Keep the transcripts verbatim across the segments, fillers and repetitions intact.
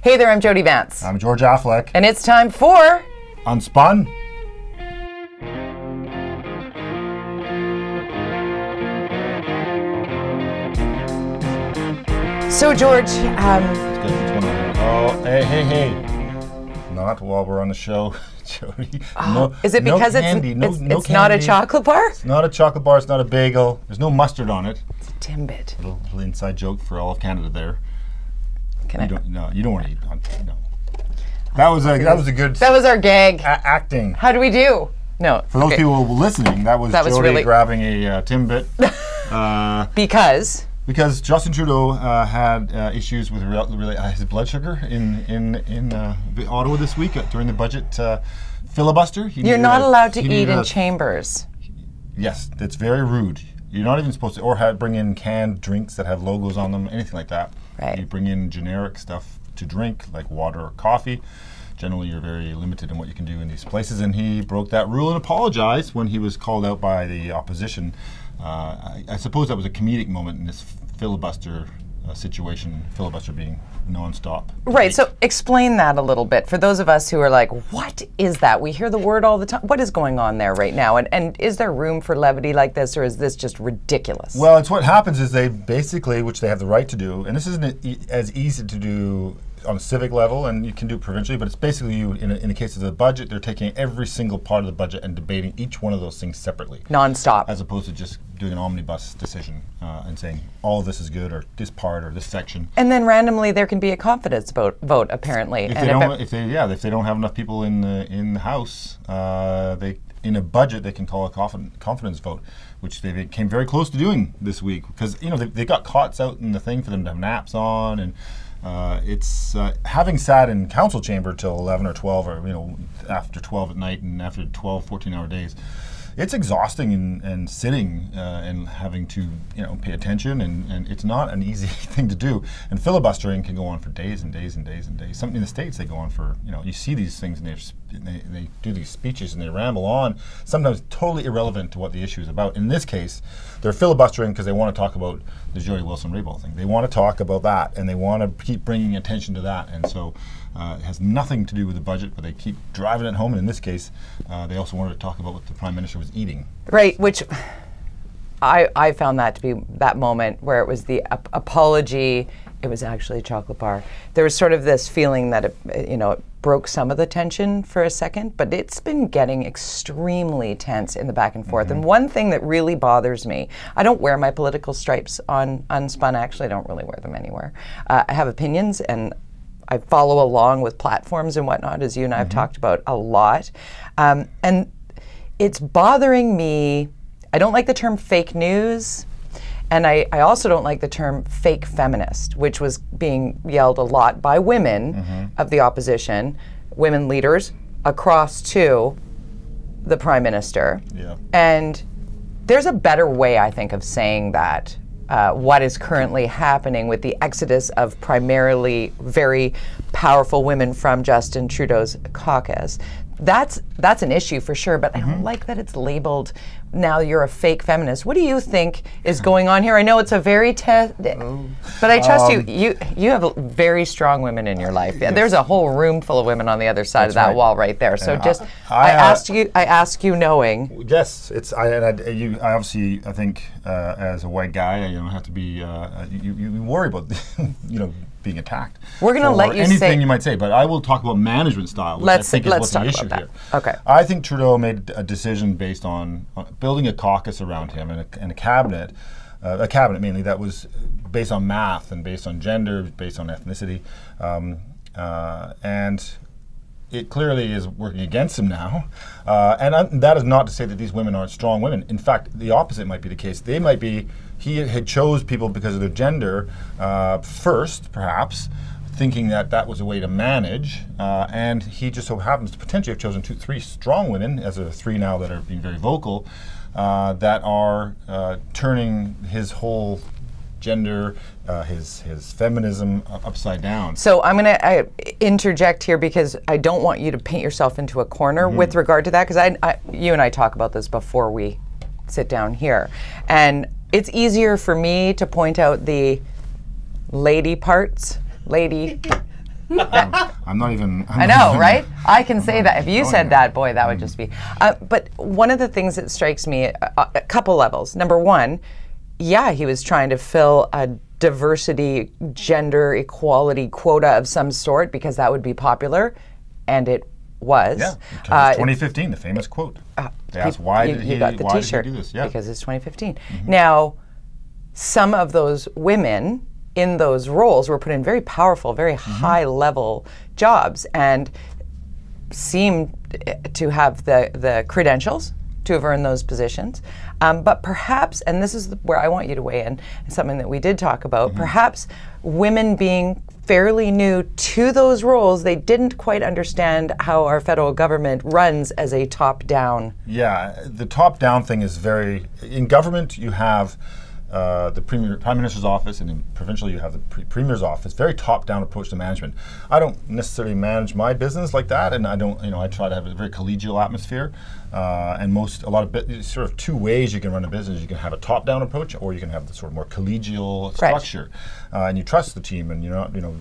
Hey there, I'm Jody Vance. I'm George Affleck. And it's time for... Unspun. So, George, um... Oh, hey, hey, hey. Not while we're on the show, Jody. Oh, no, is it because no candy, it's, no, it's, no it's not a chocolate bar? It's not a chocolate bar, it's not a bagel. There's no mustard on it. It's a Timbit. A little, little inside joke for all of Canada there. Can you I? Don't, no, you don't want to eat on, no. That was, a, that was a good... That was our gag. Acting. How do we do? No. For those okay. people who were listening, that was that Jody was really grabbing a uh, Timbit. uh, because? Because Justin Trudeau uh, had uh, issues with re re uh, his blood sugar in in in uh, Ottawa this week uh, during the budget uh, filibuster. He You're not a, allowed to eat in a, chambers. Yes, that's very rude. You're not even supposed to, or have, bring in canned drinks that have logos on them, anything like that. Right. You bring in generic stuff to drink, like water or coffee. Generally, you're very limited in what you can do in these places, and he broke that rule and apologized when he was called out by the opposition. Uh, I, I suppose that was a comedic moment in this filibuster uh, situation, filibuster being nonstop. Right, eight. So explain that a little bit for those of us who are like, what is that? We hear the word all the time. What is going on there right now? And, and is there room for levity like this, or is this just ridiculous? Well, it's what happens is they basically, which they have the right to do, and this isn't e as easy to do on a civic level, and you can do it provincially, but it's basically you, in, a, in the case of the budget, they're taking every single part of the budget and debating each one of those things separately. Non-stop. As opposed to just doing an omnibus decision uh, and saying, all of this is good, or this part, or this section. And then randomly there can be a confidence vote, vote apparently. If and they don't, if if they, yeah, if they don't have enough people in the, in the House, uh, they, in a budget, they can call a confident, confidence vote, which they came very close to doing this week, because you know they, they got cots out in the thing for them to have naps on, and Uh, it's uh, having sat in council chamber till eleven or twelve, or you know, after twelve at night and after twelve, fourteen hour days, it's exhausting, and, and sitting uh, and having to, you know, pay attention, and, and it's not an easy thing to do. And filibustering can go on for days and days and days and days. Something in the States, they go on for, you know, you see these things and they, they do these speeches and they ramble on, sometimes totally irrelevant to what the issue is about. In this case, they're filibustering because they want to talk about the Jody Wilson-Raybould thing. They want to talk about that, and they want to keep bringing attention to that, and so Uh, it has nothing to do with the budget, but they keep driving it home, and in this case, uh, they also wanted to talk about what the Prime Minister was eating. Right, which I, I found that to be that moment where it was the ap apology, it was actually a chocolate bar. There was sort of this feeling that, it, you know, it broke some of the tension for a second, but it's been getting extremely tense in the back and forth. Mm-hmm. And one thing that really bothers me, I don't wear my political stripes on Unspun, actually, I don't really wear them anywhere. Uh, I have opinions, and I follow along with platforms and whatnot, as you and I have mm-hmm. talked about a lot. Um, and it's bothering me. I don't like the term fake news, and I, I also don't like the term fake feminist, which was being yelled a lot by women mm-hmm. of the opposition, women leaders, across to the Prime Minister. Yeah. And there's a better way, I think, of saying that. Uh, what is currently happening with the exodus of primarily very powerful women from Justin Trudeau's caucus. That's that's an issue for sure, but mm-hmm. I don't like that it's labeled, now you're a fake feminist. What do you think is going on here? I know it's a very test, oh. but I trust um, you. You you have very strong women in your life. Yes. There's a whole room full of women on the other side of that right. wall right there. So and just, I, I, I asked uh, you, I ask you knowing. Yes, it's, I, and I, you, I obviously, I think uh, as a white guy, you don't have to be, uh, you, you worry about, you know, being attacked. We're going to let you anything say anything you might say, but I will talk about management style, which let's, I think is what's the issue here. Okay. I think Trudeau made a decision based on, on building a caucus around him and a, and a cabinet, uh, a cabinet mainly that was based on math and based on gender, based on ethnicity, um, uh, and it clearly is working against him now. Uh, and uh, that is not to say that these women aren't strong women. In fact, the opposite might be the case. They might be. He had chose people because of their gender uh, first, perhaps, thinking that that was a way to manage. Uh, and he just so happens to potentially have chosen two, three strong women, as of three now that are being very vocal, uh, that are uh, turning his whole gender, uh, his his feminism uh, upside down. So I'm going to interject here because I don't want you to paint yourself into a corner mm-hmm. with regard to that, because I, I, you and I talk about this before we sit down here. And it's easier for me to point out the lady parts, lady I'm, I'm not even. I'm I know, even, right? I can I'm say that. If you said it. that, boy, that would mm. just be. Uh, but one of the things that strikes me, uh, a couple levels. Number one, yeah, he was trying to fill a diversity, gender equality quota of some sort because that would be popular, and it was. Yeah, uh, twenty fifteen, the famous quote. Uh, they asked, why you, did he, you got the why did he do this? Yeah. Because it's twenty fifteen. Mm-hmm. Now, some of those women in those roles were put in very powerful, very mm-hmm. high-level jobs and seemed to have the, the credentials to have earned those positions. Um, but perhaps, and this is where I want you to weigh in, something that we did talk about, mm-hmm. perhaps women being fairly new to those roles, they didn't quite understand how our federal government runs as a top-down. Yeah, the top-down thing is very, in government you have uh, the Premier, Prime Minister's office, and in provincial you have the pre Premier's office, very top-down approach to management. I don't necessarily manage my business like that, and I don't, you know, I try to have a very collegial atmosphere. Uh, and most, a lot of bit, sort of two ways you can run a business. You can have a top-down approach, or you can have the sort of more collegial structure, right. uh, and you trust the team, and you're not, you know,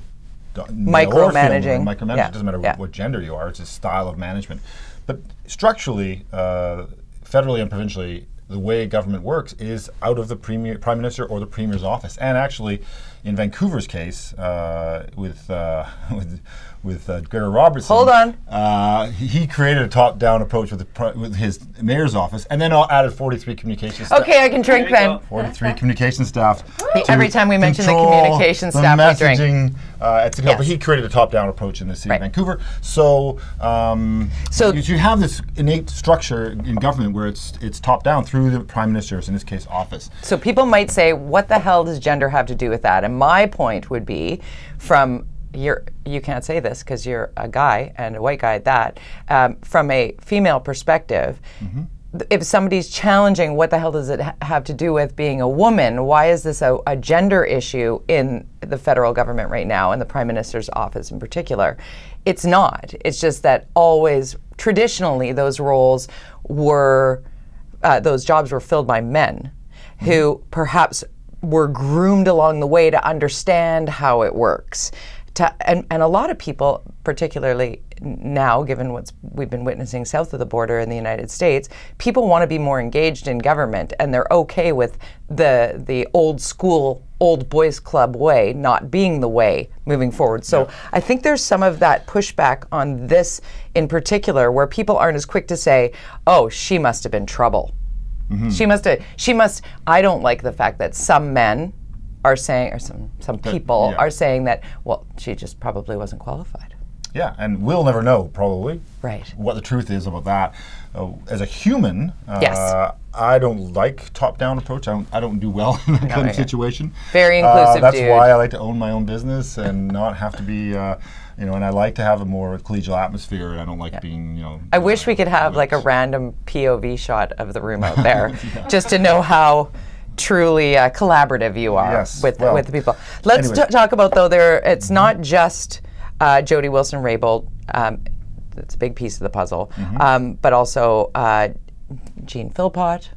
micromanaging. Micromanaging yeah. Doesn't matter yeah. what gender you are; it's a style of management. But structurally, uh, federally and provincially, the way government works is out of the premier, Prime Minister or the Premier's office. And actually, in Vancouver's case, uh, with, uh, with with uh, Gregor Robertson, hold on, uh, he created a top-down approach with, the, with his mayor's office, and then added forty-three communications staff. Okay, I can drink then. forty-three communication staff. Every time we mention the communication staff, we drink. Messaging, uh, et cetera. Yes. But he created a top-down approach in the city right. of Vancouver. So, um, so you, you have this innate structure in government where it's it's top-down through the Prime Minister's, in this case, office. So people might say, what the hell does gender have to do with that? And my point would be from You're, you can't say this because you're a guy and a white guy at that. Um, from a female perspective, mm-hmm. if somebody's challenging what the hell does it ha have to do with being a woman, why is this a, a gender issue in the federal government right now, in the Prime Minister's office in particular? It's not. It's just that always, traditionally, those roles were, uh, those jobs were filled by men mm-hmm. who perhaps were groomed along the way to understand how it works. To, and, and a lot of people, particularly now, given what we've been witnessing south of the border in the United States, people want to be more engaged in government, and they're okay with the the old school, old boys club way not being the way moving forward. So yeah. I think there's some of that pushback on this in particular, where people aren't as quick to say, oh, she must have been trouble. Mm-hmm. She must have, she must, I don't like the fact that some men are saying, or some, some people yeah. are saying that, well, she just probably wasn't qualified. Yeah, and we'll never know, probably, right. what the truth is about that. Uh, as a human, uh, yes. I don't like top-down approach. I don't, I don't do well in that no, kind right. of situation. Very inclusive, uh, That's dude. why I like to own my own business and not have to be, uh, you know, and I like to have a more collegial atmosphere, and I don't like yeah. being, you know. I wish we could have like a random P O V shot of the room out there, yeah. just to know how truly uh, collaborative you are yes, with well, with the people. Let's anyway. talk about though there. It's not just uh, Jody Wilson-Raybould. Um, that's a big piece of the puzzle, mm-hmm. um, but also uh, Gene Philpott.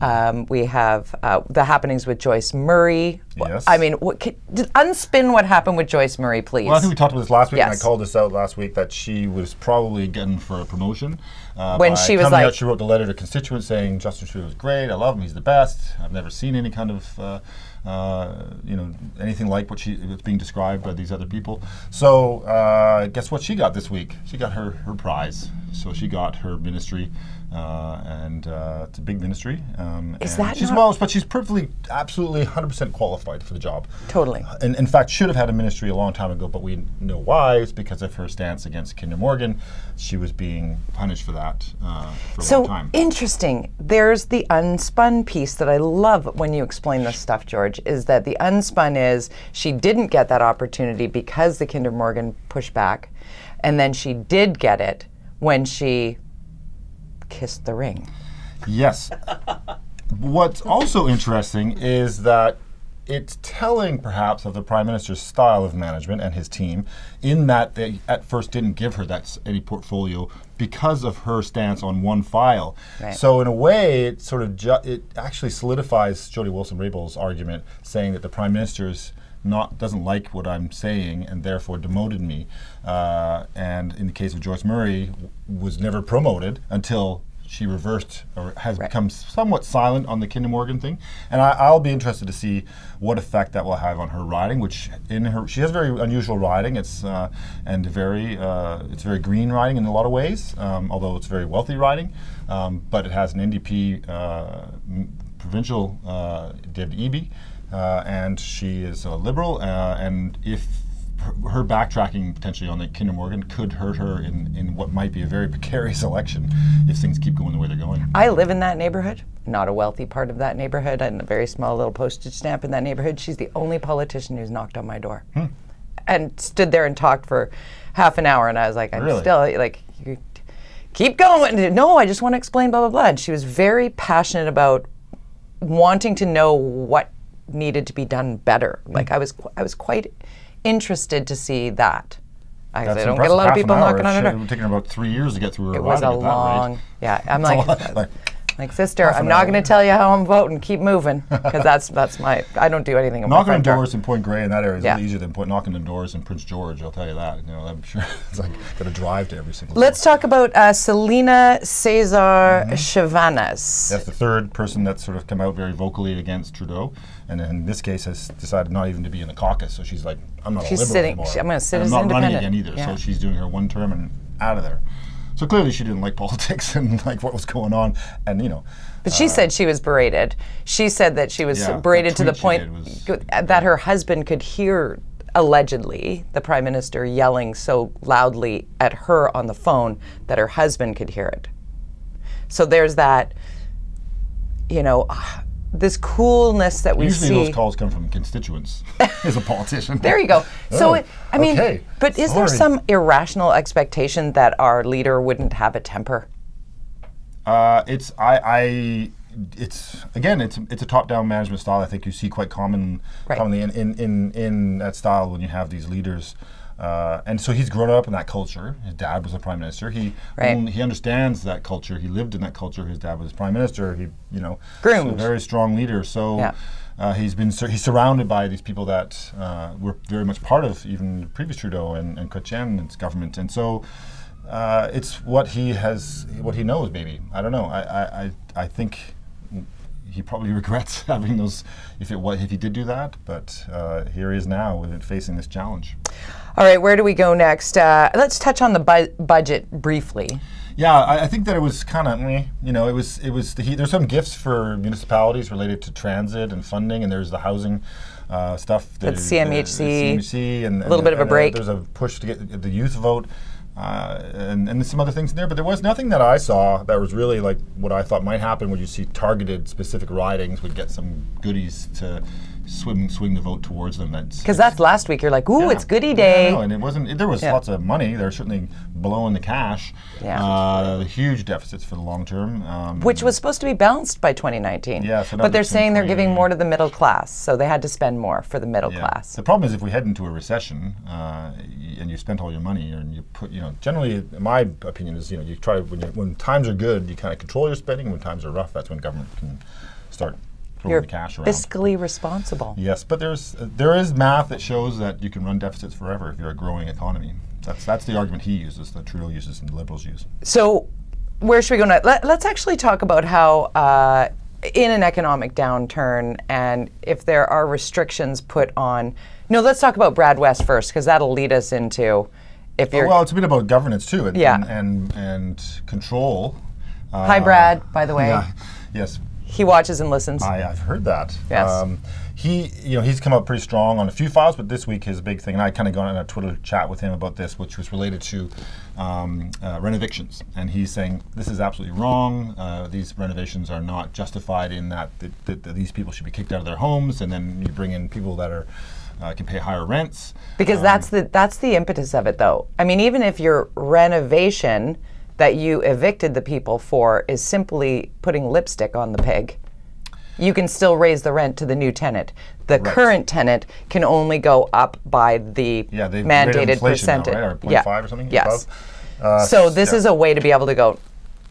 Um, we have uh, the happenings with Joyce Murray. Yes. I mean, what, can, unspin what happened with Joyce Murray, please. Well, I think we talked about this last week, yes. and I called this out last week that she was probably getting for a promotion. Uh, when she was like, out, she wrote the letter to constituents saying Justin Trudeau is great, I love him, he's the best. I've never seen any kind of, uh, uh, you know, anything like what she that's being described by these other people. So uh, guess what she got this week? She got her her prize. So she got her ministry, uh, and uh, it's a big ministry. Um, is that she's well, but she's perfectly, absolutely, one hundred percent qualified for the job. Totally. Uh, and in fact, should have had a ministry a long time ago, but we know why. It's because of her stance against Kinder Morgan. She was being punished for that. Uh, for so a long time. Interesting. There's the unspun piece that I love when you explain this stuff, George, is that the unspun is she didn't get that opportunity because the Kinder Morgan pushback, and then she did get it when she kissed the ring. Yes. What's also interesting is that it's telling, perhaps, of the Prime Minister's style of management and his team, in that they at first didn't give her that any portfolio because of her stance on one file. Right. So in a way, it sort of ju it actually solidifies Jody Wilson-Raybould's argument, saying that the Prime Minister's not doesn't like what I'm saying and therefore demoted me. Uh, and in the case of Joyce Murray, w was never promoted until she reversed or has right. become somewhat silent on the Kinder Morgan thing. And I, I'll be interested to see what effect that will have on her riding, which in her, she has very unusual riding. It's, uh, and very, uh, it's very green riding in a lot of ways, um, although it's very wealthy riding. Um, but it has an N D P uh, provincial uh, David Eby, uh, and she is a Liberal, uh, and if her backtracking potentially on the Kinder Morgan could hurt her in, in what might be a very precarious election if things keep going the way they're going. I live in that neighborhood, not a wealthy part of that neighborhood, and a very small little postage stamp in that neighborhood. She's the only politician who's knocked on my door hmm. and stood there and talked for half an hour, and I was like, I'm really? still like, you keep going. No, I just want to explain blah, blah, blah. And she was very passionate about wanting to know what needed to be done better. Hmm. Like I was, I was quite interested to see that. I, I don't get a lot of people knocking on her door. It was taking about three years to get through her. It was a long, yeah. I'm like, like, like, sister, I'm not going to tell you how I'm voting. Keep moving, because that's that's my. I don't do anything. Knocking on doors in Point Grey in that area is yeah. a little easier than point, knocking on doors in Prince George. I'll tell you that. You know, I'm sure it's like got to drive to every single. Let's talk about uh, Celina Cesar mm-hmm. Chavanez. That's the third person that's sort of come out very vocally against Trudeau. And in this case has decided not even to be in the caucus. So she's like, I'm not she's a Liberal sitting, anymore. She, I'm going to sit as independent. I'm not running again either. Yeah. So she's doing her one term and out of there. So clearly she didn't like politics and like what was going on. And, you know. But uh, she said she was berated. She said that she was yeah, berated to the point that her husband could hear, allegedly, the Prime Minister yelling so loudly at her on the phone that her husband could hear it. So there's that, you know, uh, this coolness that we Usually see. Usually those calls come from constituents as a politician. There you go. So, oh, it, I mean, okay. but is Sorry. there some irrational expectation that our leader wouldn't have a temper? Uh, it's, I, I, it's, again, it's it's a top-down management style I think you see quite common, right. commonly in, in, in, in that style when you have these leaders. Uh, and so he's grown up in that culture. His dad was a prime minister. He right. only, he understands that culture. He lived in that culture. His dad was prime minister. He, you know, Groomed. a very strong leader. So yeah. uh, he's been sur he's surrounded by these people that uh, were very much part of even previous Trudeau and, and Chrétien's government. And so uh, it's what he has, what he knows. Maybe I don't know. I I I think he probably regrets having those. If it was, if he did do that, but uh, here he is now with it, facing this challenge. All right, where do we go next? Uh, let's touch on the bu budget briefly. Yeah, I, I think that it was kind of, you know, it was it was the, there's some gifts for municipalities related to transit and funding, and there's the housing uh, stuff. The, That's C M H C. The, the C M H C, and a little and, bit of a break. There's a push to get the youth vote, uh, and and some other things in there. But there was nothing that I saw that was really like what I thought might happen when you see targeted specific ridings would get some goodies to. Swing, swing the vote towards them. Because that's, that's last week. You're like, ooh, yeah. it's goodie day. Yeah, no, and it wasn't. It, there was yeah. lots of money. They're certainly blowing the cash. Yeah. Uh, the huge deficits for the long term. Um, Which was supposed to be balanced by twenty nineteen. Yeah. So but they're saying they're giving more to the middle class, so they had to spend more for the middle yeah. class. The problem is if we head into a recession uh, and you spent all your money and you put, you know, generally, in my opinion is, you know, you try when you, when times are good, you kind of control your spending. When times are rough, that's when government can start. You're the cash fiscally responsible. Yes, but there's uh, there is math that shows that you can run deficits forever if you're a growing economy. That's that's the argument he uses, that Trudeau uses, and the Liberals use. So, where should we go now? Let, let's actually talk about how, uh, in an economic downturn, and if there are restrictions put on. No, let's talk about Brad West first, because that'll lead us into if you're. Oh, well, it's a bit about governance too, and yeah. and, and and control. Uh, Hi, Brad. By the way. Yeah. Yes. He watches and listens. I, I've heard that. Yes. Um, he, you know, he's come up pretty strong on a few files, but this week his big thing, and I kind of gone on a Twitter chat with him about this, which was related to um, uh, rent evictions. And he's saying, this is absolutely wrong. Uh, these renovations are not justified in that, th th that these people should be kicked out of their homes, and then you bring in people that are uh, can pay higher rents. Because um, that's the that's the impetus of it, though. I mean, even if your renovation that you evicted the people for is simply putting lipstick on the pig, you can still raise the rent to the new tenant. The right. current tenant can only go up by the yeah, mandated percentage. Now, right? Or point yeah. five or something? Yes. Uh, so this yeah. is a way to be able to go,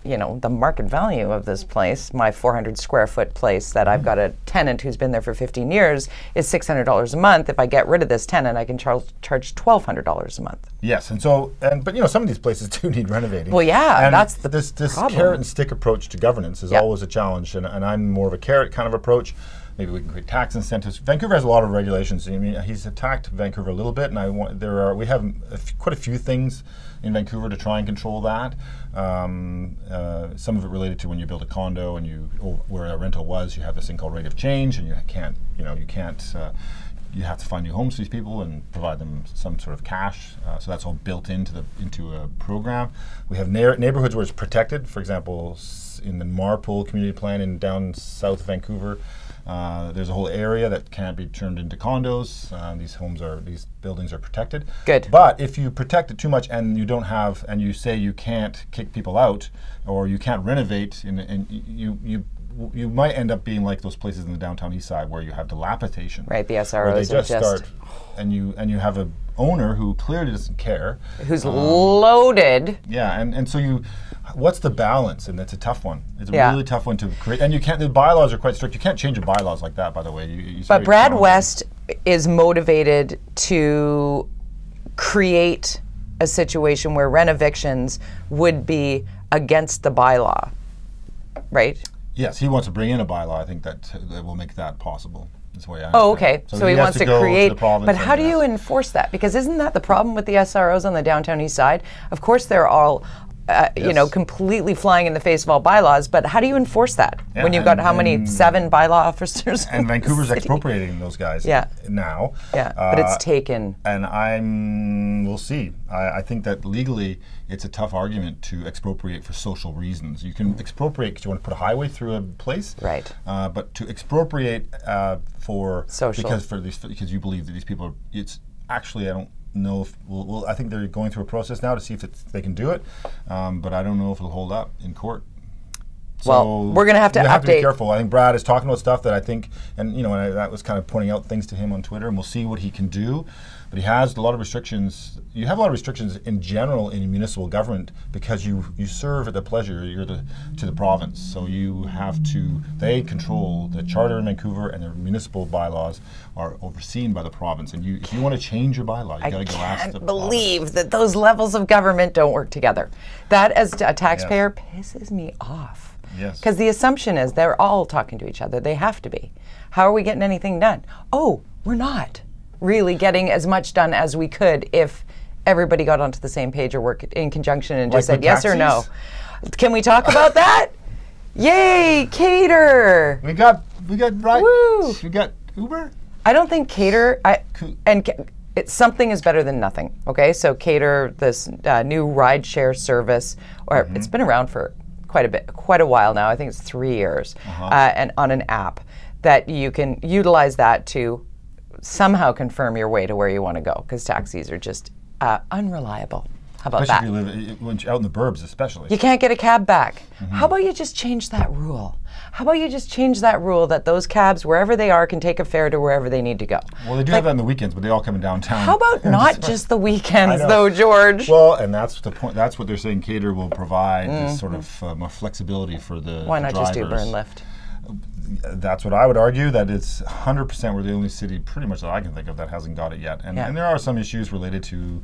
you know, the market value of this place, my four hundred square foot place that I've got a tenant who's been there for fifteen years, is six hundred dollars a month. If I get rid of this tenant, I can char charge twelve hundred dollars a month. Yes, and so, and but you know, some of these places do need renovating. Well, yeah, and that's the this, this problem. This carrot and stick approach to governance is yep. always a challenge, and, and I'm more of a carrot kind of approach. Maybe we can create tax incentives. Vancouver has a lot of regulations. I mean, he's attacked Vancouver a little bit, and I want, there are we have a f quite a few things in Vancouver to try and control that. Um, uh, some of it related to when you build a condo and you oh, where a rental was, you have this thing called rate of change, and you can't, you know, you can't. Uh, you have to find new homes for these people and provide them some sort of cash. Uh, so that's all built into the into a program. We have na neighborhoods where it's protected. For example, s in the Marpole community plan in down south of Vancouver. Uh, there's a whole area that can't be turned into condos. Uh, these homes are, these buildings are protected. Good. But if you protect it too much and you don't have, and you say you can't kick people out or you can't renovate, and, and you, you, you might end up being like those places in the downtown east side where you have dilapidation. Right, the S R Os where they just are just... start, and you, and you have a owner who clearly doesn't care. Who's um, loaded. Yeah, and, and so you... What's the balance? And that's a tough one. It's a yeah. really tough one to create. And you can't, the bylaws are quite strict. You can't change your bylaws like that, by the way. You, you but Brad West is motivated to create a situation where rent evictions would be against the bylaw, right? Yes, he wants to bring in a bylaw. I think that, that will make that possible. That's the way I oh, okay. So, so he, he wants to, to create, to but how do you enforce that? Because isn't that the problem with the S R Os on the downtown east side? Of course, they're all... Uh, yes. You know, completely flying in the face of all bylaws, but how do you enforce that yeah, when you've got how many seven bylaw officers? And Vancouver's expropriating those guys yeah. now. Yeah, uh, but it's taken. And I'm, we'll see. I, I think that legally it's a tough argument to expropriate for social reasons. You can expropriate because you want to put a highway through a place, right? Uh, but to expropriate uh, for social because for these because you believe that these people are. It's actually I don't. know if we'll, well, I think they're going through a process now to see if it's, they can do it, um, but I don't know if it'll hold up in court. So well, we're going to have to update. Have to be careful. I think Brad is talking about stuff that I think, and you know, and I, that was kind of pointing out things to him on Twitter, and we'll see what he can do. But he has a lot of restrictions. You have a lot of restrictions in general in municipal government because you you serve at the pleasure you're the to the province. So you have to. They control the charter in Vancouver, and their municipal bylaws are overseen by the province. And you, if you want to change your bylaw, you got to go ask the province. I can't believe that those levels of government don't work together. That, as a taxpayer, yes. pisses me off. Yes. Because the assumption is they're all talking to each other. They have to be. How are we getting anything done? Oh, we're not really getting as much done as we could if everybody got onto the same page or worked in conjunction and like just said yes or no. Can we talk about that? Yay, Kater! We got we got right. Woo. We got Uber. I don't think Kater. I and it, something is better than nothing. Okay, so Kater, this uh, new rideshare service, or mm-hmm. it's been around for. Quite a bit, quite a while now. I think it's three years, uh-huh. uh, and on an app that you can utilize that to somehow confirm your way to where you want to go. Because taxis are just uh, unreliable. How about especially that? Especially if you live out in the burbs, especially. You can't get a cab back. Mm-hmm. How about you just change that rule? How about you just change that rule that those cabs, wherever they are, can take a fare to wherever they need to go? Well, they do like, have that on the weekends, but they all come in downtown. How about not just the weekends, though, George? Well, and that's the point. That's what they're saying. Cater will provide mm. this sort of um, flexibility for the Why not drivers. Just Uber and Lyft? That's what I would argue, that it's one hundred percent we're the only city, pretty much, that I can think of that hasn't got it yet. And, yeah. and there are some issues related to...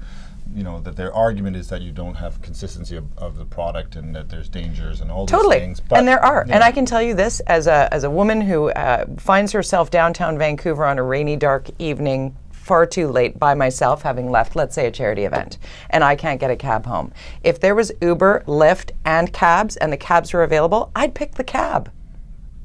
You know, that their argument is that you don't have consistency of, of the product and that there's dangers and all totally. These things. Totally, and there are. You know. And I can tell you this as a, as a woman who uh, finds herself downtown Vancouver on a rainy, dark evening, far too late by myself, having left, let's say, a charity event, and I can't get a cab home. If there was Uber, Lyft, and cabs, and the cabs were available, I'd pick the cab.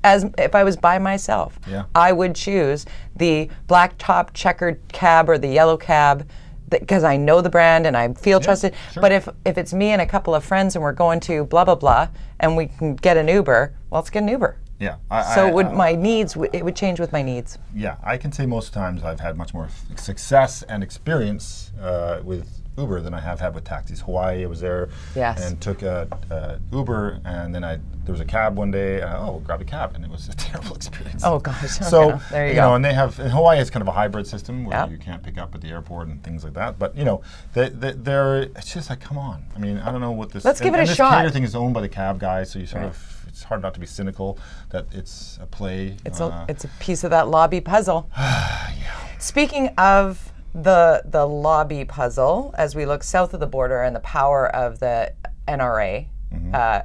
As if I was by myself. Yeah. I would choose the black top checkered cab or the yellow cab because I know the brand and I feel yeah, trusted. Sure. But if, if it's me and a couple of friends and we're going to blah, blah, blah, and we can get an Uber, well, let's get an Uber. Yeah. I, so I, would I, my needs, w it would change with my needs. Yeah, I can say most times I've had much more success and experience uh, with Uber than I have had with taxis. Hawaii, I was there yes. and took a, a Uber, and then I there was a cab one day. And I, oh, grabbed a cab, and it was a terrible experience. Oh gosh. So okay. there you, you go. Know, and they have in Hawaii it's kind of a hybrid system where yep. you can't pick up at the airport and things like that. But you know, they, they, they're it's just like come on. I mean, I don't know what this. Let's and, give it and a this shot. This Kater thing is owned by the cab guy, so you sort right. of. It's hard not to be cynical that it's a play. It's uh, a it's a piece of that lobby puzzle. yeah. Speaking of the the lobby puzzle, as we look south of the border and the power of the N R A, mm-hmm. uh,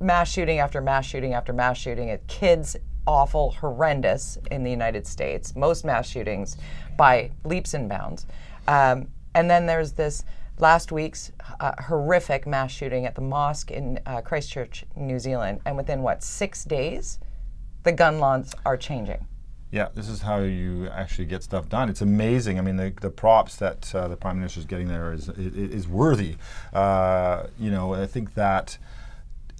mass shooting after mass shooting after mass shooting at kids, awful, horrendous in the United States. Most mass shootings by leaps and bounds. Um, and then there's this. Last week's uh, horrific mass shooting at the mosque in uh, Christchurch, New Zealand, and within what six days, the gun laws are changing. Yeah, this is how you actually get stuff done. It's amazing. I mean, the, the props that uh, the Prime Minister is getting there is is worthy. Uh, you know, I think that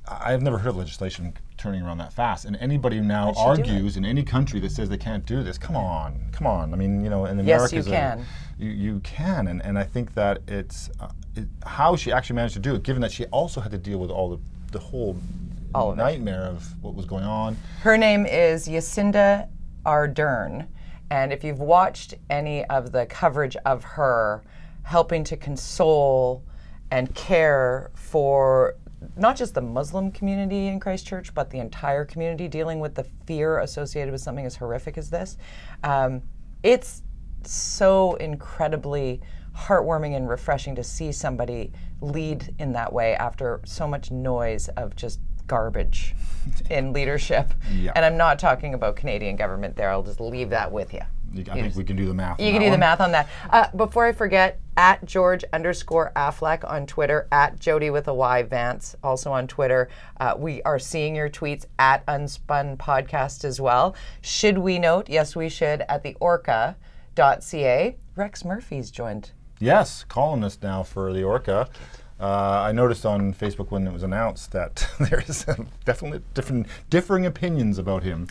I've never heard of legislation turning around that fast, and anybody now argues in any country that says they can't do this. Come on, come on. I mean, you know, in America, yes, you can. You, you can, and, and I think that it's uh, it, how she actually managed to do it, given that she also had to deal with all the, the whole all of nightmare it. Of what was going on. Her name is Jacinda Ardern, and if you've watched any of the coverage of her helping to console and care for not just the Muslim community in Christchurch, but the entire community dealing with the fear associated with something as horrific as this, um, it's so incredibly heartwarming and refreshing to see somebody lead in that way after so much noise of just garbage in leadership. Yeah. And I'm not talking about Canadian government there. I'll just leave that with you. you I you think just, we can do the math. You can do one. the math on that. Uh, before I forget, at George underscore Affleck on Twitter, at Jody with a Y Vance, also on Twitter. Uh, we are seeing your tweets at Unspun Podcast as well. Should we note? Yes, we should. At the Orca. .ca. Rex Murphy's joined. Yes, columnist now for the Orca. Uh, I noticed on Facebook when it was announced that there's definitely different, differing opinions about him.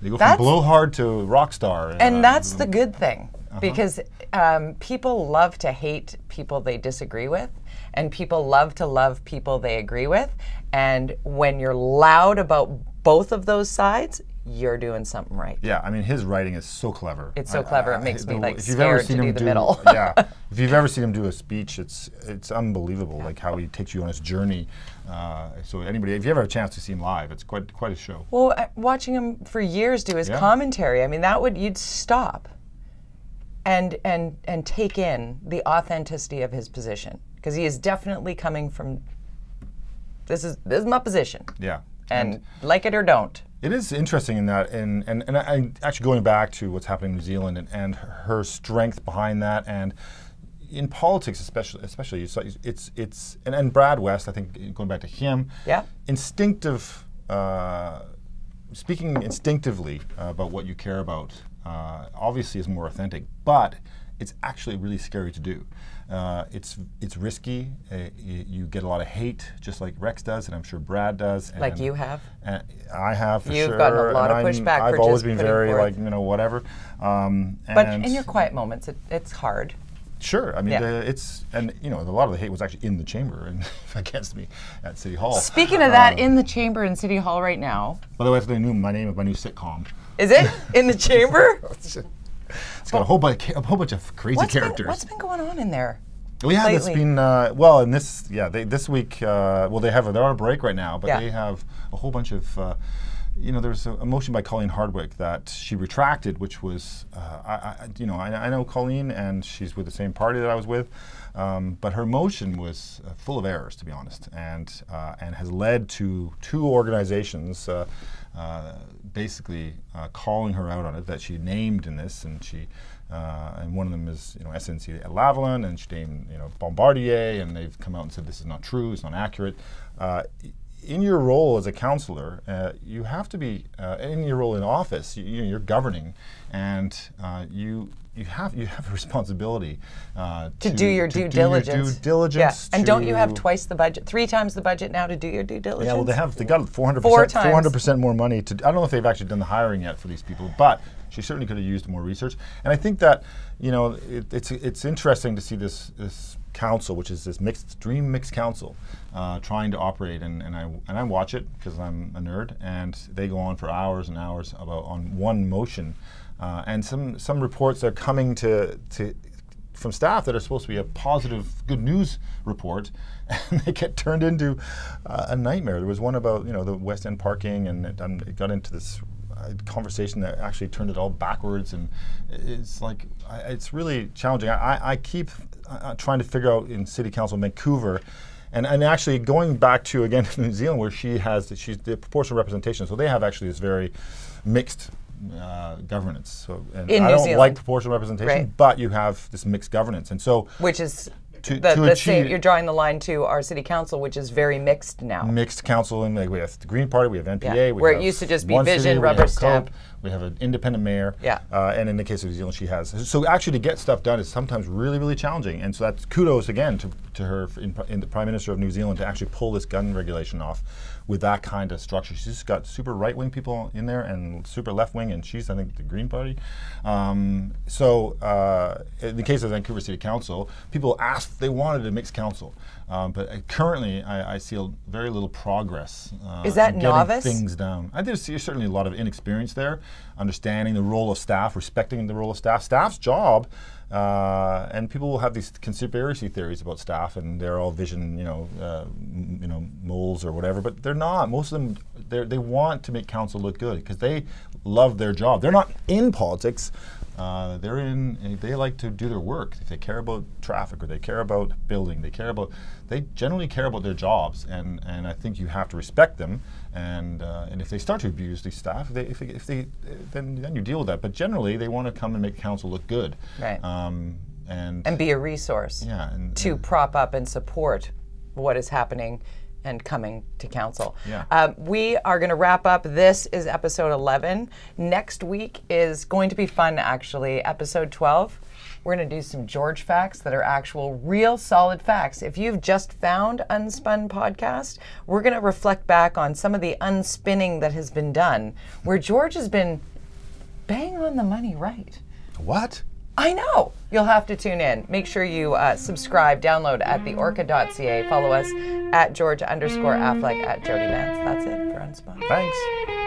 They go that's from blowhard to rock star. And uh, that's the good thing, uh-huh. because um, people love to hate people they disagree with, and people love to love people they agree with. And when you're loud about both of those sides, you're doing something right. Yeah, I mean, his writing is so clever. It's so I, clever, I, I, it makes I, me the, like scared to do the do, middle. yeah, if you've ever seen him do a speech, it's it's unbelievable, yeah. like how he takes you on his journey. Uh, so anybody, if you ever have a chance to see him live, it's quite quite a show. Well, uh, watching him for years do his yeah. commentary, I mean, that would, you'd stop and, and, and take in the authenticity of his position, because he is definitely coming from, this is, this is my position. Yeah. And, and like it or don't. It is interesting in that, and, and, and I, actually going back to what's happening in New Zealand and, and her strength behind that, and in politics especially, especially it's, it's and, and Brad West, I think going back to him, yeah. instinctive, uh, speaking instinctively about what you care about uh, obviously is more authentic, but it's actually really scary to do. Uh, it's it's risky. Uh, you get a lot of hate, just like Rex does, and I'm sure Brad does. And like you have. And I have for You've sure. You've gotten a lot and of pushback. I've for always been very forth. like you know whatever. Um, but and in your quiet moments, it, it's hard. Sure, I mean yeah. uh, it's and you know a lot of the hate was actually in the chamber and against me at City Hall. Speaking of that, um, in the chamber in City Hall right now. By the way, they knew my name of my new sitcom. Is it in the chamber? It's but got a whole, bunch, a whole bunch of crazy what's characters. Been, what's been going on in there? Well, yeah, it's been uh, well. And this, yeah, they, this week. Uh, well, they have a, they're on a break right now, but yeah. they have a whole bunch of. Uh, you know, there was a, a motion by Colleen Hardwick that she retracted, which was, uh, I, I, you know, I, I know Colleen, and she's with the same party that I was with, um, but her motion was uh, full of errors, to be honest, and uh, and has led to two organizations. Uh, Uh, basically uh, calling her out on it that she named in this, and she uh, and one of them is you know S N C-Lavalin, and she named you know Bombardier, and they've come out and said this is not true, it's not accurate. Uh, in your role as a counselor, uh, you have to be uh, in your role in office. You, you know, you're governing, and uh, you you have you have a responsibility uh, to, to do your to due do diligence. Your due diligence. Yeah. And don't you have twice the budget, three times the budget now to do your due diligence? Yeah, well, they have they got four hundred percent more money to. I don't know if they've actually done the hiring yet for these people, but she certainly could have used more research. And I think that you know it, it's it's interesting to see this this council, which is this mixed, dream mixed council, uh, trying to operate, and, and I and I watch it because I'm a nerd, and they go on for hours and hours about on one motion, uh, and some some reports are coming to to from staff that are supposed to be a positive, good news report, and they get turned into uh, a nightmare. There was one about you know the West End parking, and it, um, it got into this conversation that actually turned it all backwards, and it's like I, it's really challenging. I, I keep uh, trying to figure out in City Council Vancouver, and, and actually going back to again New Zealand, where she has the, she's the proportional representation, so they have actually this very mixed uh, governance. So and in I New don't Zealand. Like proportional representation, right. But you have this mixed governance, and so which is. To, the, to the state, you're drawing the line to our city council, which is very mixed now. Mixed council, and like we have the Green Party, we have N P A, yeah. we where have it used to just be Vision, city, rubber stamp. We have an independent mayor, yeah. uh, and in the case of New Zealand, she has. So actually, to get stuff done is sometimes really, really challenging, and so that's kudos again to to her in, in the Prime Minister of New Zealand to actually pull this gun regulation off with that kind of structure. She's just got super right-wing people in there and super left-wing, and she's I think the Green Party. Um, so uh, in the case of Vancouver City Council, people asked. They wanted a mixed council, um, but uh, currently I, I see a very little progress. Uh, Is that in getting novice? Things down. I do see certainly a lot of inexperience there, understanding the role of staff, respecting the role of staff. Staff's job, uh, and people will have these conspiracy theories about staff, and they're all vision, you know, uh, m you know, moles or whatever. But they're not. Most of them, they they want to make council look good because they love their job. They're not in politics. Uh, they're in. They like to do their work. If they care about traffic, or they care about building, they care about. They generally care about their jobs, and and I think you have to respect them. And uh, and if they start to abuse these staff, they, if they, if they then then you deal with that. But generally, they want to come and make council look good, right? Um, and and be a resource, yeah, and, to and prop up and support what is happening and coming to council. Yeah. Uh, we are going to wrap up. This is episode eleven. Next week is going to be fun, actually. Episode twelve, we're going to do some George facts that are actual, real, solid facts. If you've just found Unspun Podcast, we're going to reflect back on some of the unspinning that has been done, where George has been bang on the money right. What? I know. You'll have to tune in. Make sure you uh, subscribe, download at the orca dot c a. Follow us at George underscore Affleck, at Jody Vance. That's it for Unspun. Thanks.